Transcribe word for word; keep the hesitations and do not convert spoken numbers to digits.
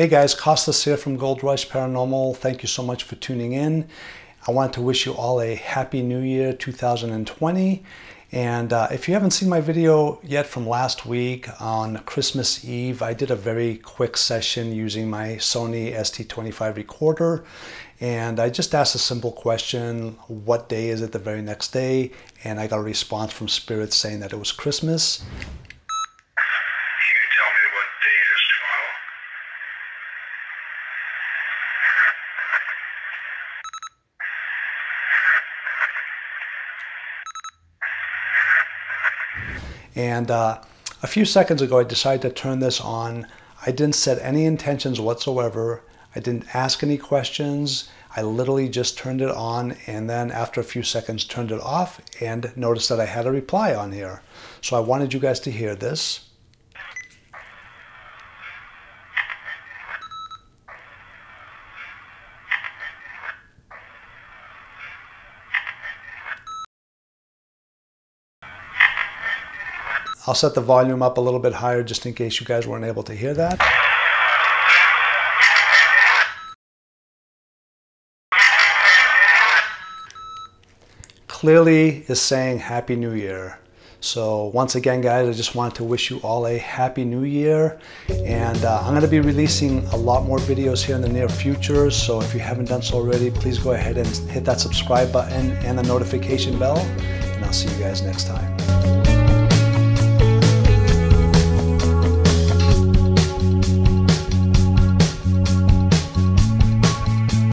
Hey guys, Kostas here from Gold Rush Paranormal. Thank you so much for tuning in. I want to wish you all a happy new year two thousand twenty. And uh, if you haven't seen my video yet from last week on Christmas Eve, I did a very quick session using my Sony S T twenty-five recorder. And I just asked a simple question, what day is it the very next day? And I got a response from Spirit saying that it was Christmas. And uh, a few seconds ago, I decided to turn this on. I didn't set any intentions whatsoever. I didn't ask any questions. I literally just turned it on, and then after a few seconds, turned it off and noticed that I had a reply on here. So I wanted you guys to hear this. I'll set the volume up a little bit higher just in case you guys weren't able to hear that. Clearly is saying Happy New Year. So once again, guys, I just wanted to wish you all a Happy New Year. And uh, I'm going to be releasing a lot more videos here in the near future. So if you haven't done so already, please go ahead and hit that subscribe button and the notification bell. And I'll see you guys next time.